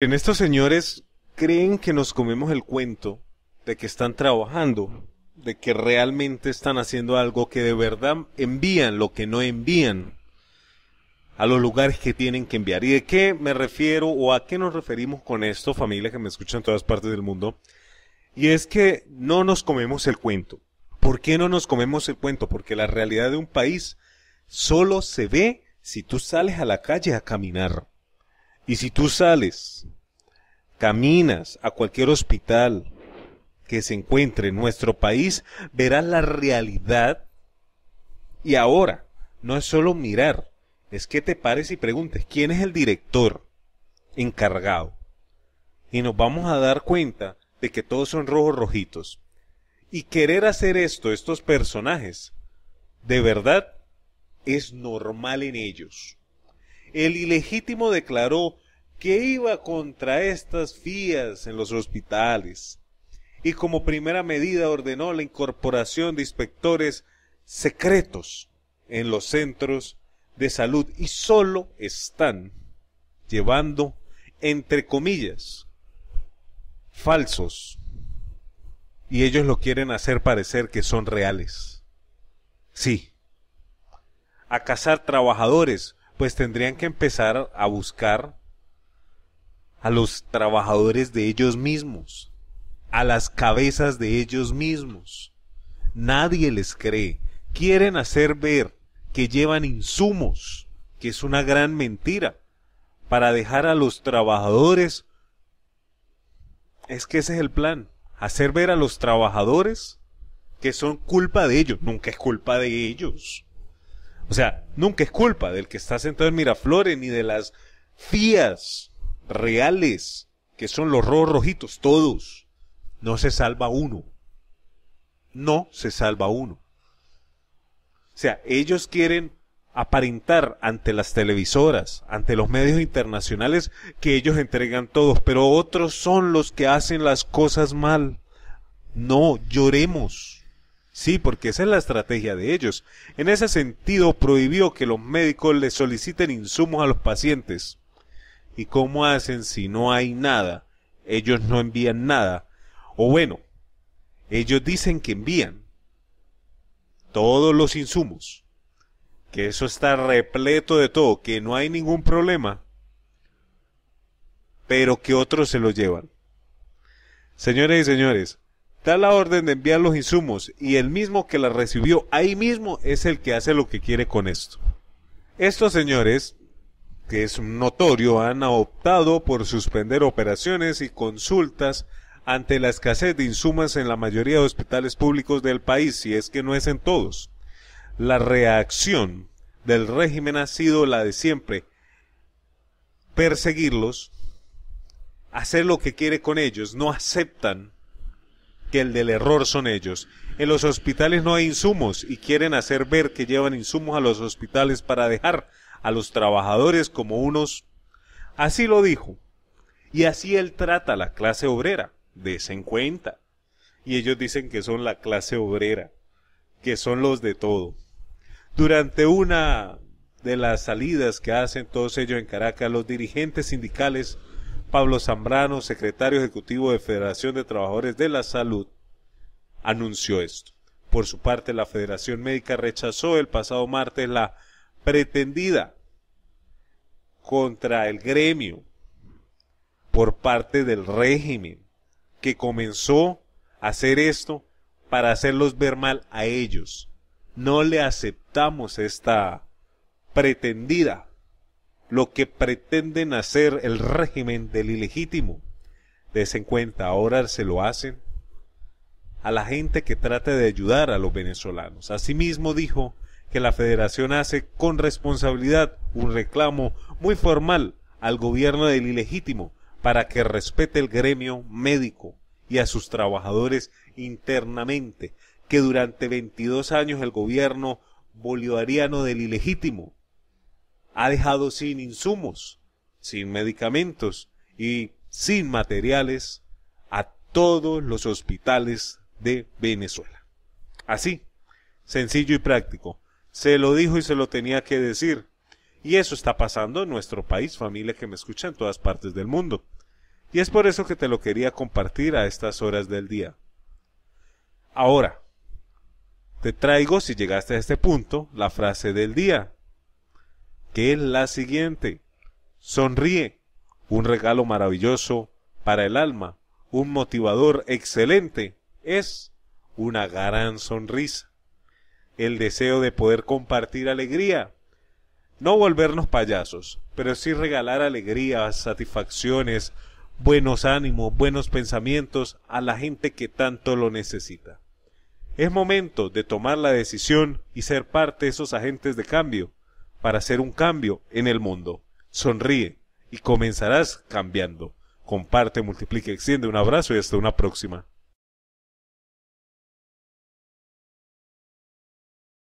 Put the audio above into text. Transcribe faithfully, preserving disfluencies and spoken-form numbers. En estos señores creen que nos comemos el cuento de que están trabajando, de que realmente están haciendo algo, que de verdad envían lo que no envían a los lugares que tienen que enviar. ¿Y de qué me refiero o a qué nos referimos con esto, familia que me escucha en todas partes del mundo? Y es que no nos comemos el cuento. ¿Por qué no nos comemos el cuento? Porque la realidad de un país solo se ve si tú sales a la calle a caminar. Y si tú sales, caminas a cualquier hospital que se encuentre en nuestro país, verás la realidad. Y ahora, no es solo mirar, es que te pares y preguntes quién es el director encargado, y nos vamos a dar cuenta de que todos son rojos rojitos. Y querer hacer esto, estos personajes, de verdad, es normal en ellos. El ilegítimo declaró que iba contra estas fías en los hospitales, y como primera medida ordenó la incorporación de inspectores secretos en los centros de salud, y solo están llevando, entre comillas, falsos, y ellos lo quieren hacer parecer que son reales. Sí, a cazar trabajadores, pues tendrían que empezar a buscar a los trabajadores de ellos mismos, a las cabezas de ellos mismos. Nadie les cree, quieren hacer ver que llevan insumos, que es una gran mentira, para dejar a los trabajadores. Es que ese es el plan, hacer ver a los trabajadores que son culpa de ellos. Nunca es culpa de ellos. O sea, nunca es culpa del que está sentado en Miraflores, ni de las fías reales, que son los rojos rojitos, todos. No se salva uno. No se salva uno. O sea, ellos quieren aparentar ante las televisoras, ante los medios internacionales, que ellos entregan todos, pero otros son los que hacen las cosas mal. No lloremos. Sí, porque esa es la estrategia de ellos. En ese sentido, prohibió que los médicos les soliciten insumos a los pacientes. ¿Y cómo hacen si no hay nada? Ellos no envían nada. O bueno, ellos dicen que envían todos los insumos, que eso está repleto de todo, que no hay ningún problema, pero que otros se los llevan. Señores y señores, da la orden de enviar los insumos, y el mismo que la recibió ahí mismo es el que hace lo que quiere con esto. Estos señores, que es notorio, han optado por suspender operaciones y consultas ante la escasez de insumos en la mayoría de hospitales públicos del país, si es que no es en todos. La reacción del régimen ha sido la de siempre: perseguirlos, hacer lo que quiere con ellos. No aceptan que el del error son ellos. En los hospitales no hay insumos, y quieren hacer ver que llevan insumos a los hospitales para dejar a los trabajadores como unos. Así lo dijo, y así él trata a la clase obrera. Desen cuenta. Y ellos dicen que son la clase obrera, que son los de todo. Durante una de las salidas que hacen todos ellos en Caracas, los dirigentes sindicales Pablo Zambrano, secretario ejecutivo de Federación de Trabajadores de la Salud, anunció esto. Por su parte, la Federación Médica rechazó el pasado martes la pretendida contra el gremio por parte del régimen, que comenzó a hacer esto para hacerlos ver mal a ellos. No le aceptamos esta pretendida, lo que pretenden hacer el régimen del ilegítimo. Desen cuenta, ahora se lo hacen a la gente que trata de ayudar a los venezolanos. Asimismo dijo que la federación hace con responsabilidad un reclamo muy formal al gobierno del ilegítimo, para que respete el gremio médico y a sus trabajadores internamente, que durante veintidós años el gobierno bolivariano del ilegítimo ha dejado sin insumos, sin medicamentos y sin materiales a todos los hospitales de Venezuela. Así, sencillo y práctico. Se lo dijo y se lo tenía que decir. Y eso está pasando en nuestro país, familia que me escucha en todas partes del mundo. Y es por eso que te lo quería compartir a estas horas del día. Ahora, te traigo, si llegaste a este punto, la frase del día, que es la siguiente: sonríe, un regalo maravilloso para el alma, un motivador excelente, es una gran sonrisa, el deseo de poder compartir alegría, no volvernos payasos, pero sí regalar alegría, satisfacciones, buenos ánimos, buenos pensamientos a la gente que tanto lo necesita. Es momento de tomar la decisión y ser parte de esos agentes de cambio para hacer un cambio en el mundo. Sonríe y comenzarás cambiando. Comparte, multiplica, extiende. Un abrazo y hasta una próxima.